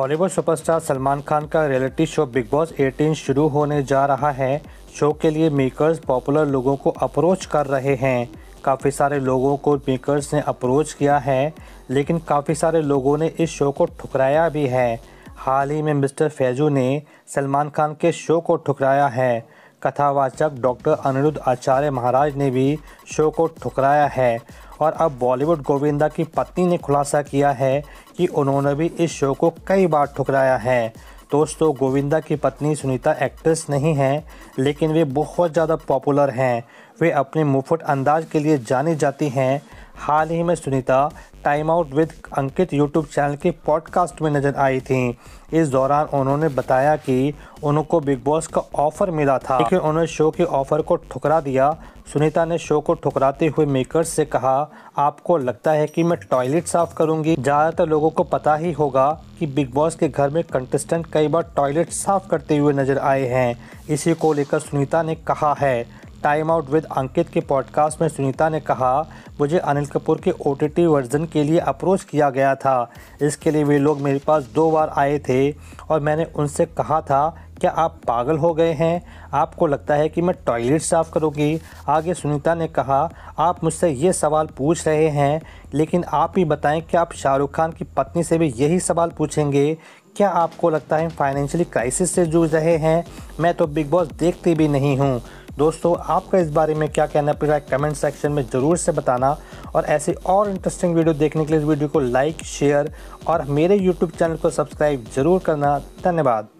Bollywood superstar Salman Khan का reality show big boss 18 शुरू होने जा रहा है। शो के लिए मेकर्स पॉपुलर लोगों को अप्रोच कर रहे हैं। काफ़ी सारे लोगों को मेकर्स ने अप्रोच किया है, लेकिन काफ़ी सारे लोगों ने इस शो को ठुकराया भी है। हाल ही में मिस्टर फैजू ने सलमान खान के शो को ठुकराया है। कथावाचक डॉक्टर अनिरुद्ध आचार्य महाराज ने भी शो को ठुकराया है और अब बॉलीवुड गोविंदा की पत्नी ने खुलासा किया है कि उन्होंने भी इस शो को कई बार ठुकराया है। दोस्तों, गोविंदा की पत्नी सुनीता एक्ट्रेस नहीं हैं, लेकिन वे बहुत ज़्यादा पॉपुलर हैं। वे अपने मुफ्त अंदाज के लिए जानी जाती हैं। हाल ही में Sunita time out with Ankit YouTube channel के पॉडकास्ट में नज़र आई थीं। इस दौरान उन्होंने बताया कि उनको बिग बॉस का ऑफ़र मिला था, लेकिन उन्होंने शो के ऑफ़र को ठुकरा दिया। सुनीता ने शो को ठुकराते हुए मेकर्स से कहा, आपको लगता है कि मैं टॉयलेट साफ़ करूंगी? ज़्यादातर लोगों को पता ही होगा कि बिग बॉस के घर में कंटेस्टेंट कई बार टॉयलेट साफ़ करते हुए नज़र आए हैं। इसी को लेकर सुनीता ने कहा है। टाइम आउट विद अंकित के पॉडकास्ट में सुनीता ने कहा, मुझे अनिल कपूर के OTT वर्जन के लिए अप्रोच किया गया था। इसके लिए वे लोग मेरे पास 2 बार आए थे और मैंने उनसे कहा था, क्या आप पागल हो गए हैं? आपको लगता है कि मैं टॉयलेट साफ़ करूँगी? आगे सुनीता ने कहा, आप मुझसे ये सवाल पूछ रहे हैं, लेकिन आप ही बताएं कि आप शाहरुख खान की पत्नी से भी यही सवाल पूछेंगे? क्या आपको लगता है फाइनेंशियली क्राइसिस से जूझ रहे हैं? मैं तो बिग बॉस देखती भी नहीं हूँ। दोस्तों, आपका इस बारे में क्या कहना पड़ा है कमेंट सेक्शन में ज़रूर से बताना। और ऐसे और इंटरेस्टिंग वीडियो देखने के लिए इस वीडियो को लाइक, शेयर और मेरे YouTube चैनल को सब्सक्राइब ज़रूर करना। धन्यवाद।